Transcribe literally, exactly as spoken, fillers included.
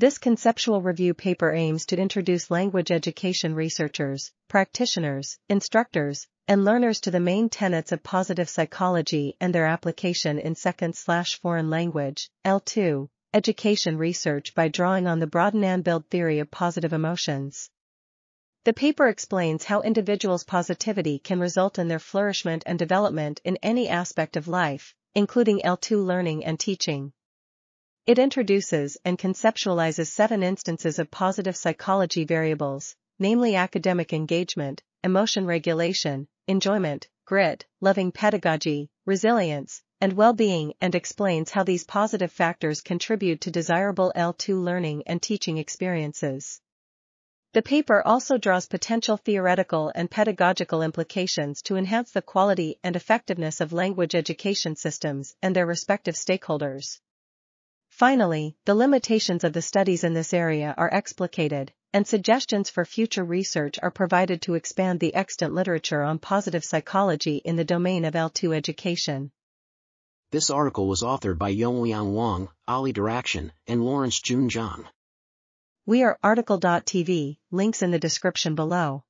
This conceptual review paper aims to introduce language education researchers, practitioners, instructors, and learners to the main tenets of positive psychology and their application in second/foreign language L two education research by drawing on the broaden and build theory of positive emotions. The paper explains how individuals' positivity can result in their flourishment and development in any aspect of life, including L two learning and teaching. It introduces and conceptualizes seven instances of positive psychology variables, namely academic engagement, emotion regulation, enjoyment, grit, loving pedagogy, resilience, and well-being, and explains how these positive factors contribute to desirable L two learning and teaching experiences. The paper also draws potential theoretical and pedagogical implications to enhance the quality and effectiveness of language education systems and their respective stakeholders. Finally, the limitations of the studies in this area are explicated, and suggestions for future research are provided to expand the extant literature on positive psychology in the domain of L two education. This article was authored by Yongliang Wang, Ali Direction, and Lawrence Jun We. We are article dot T V, links in the description below.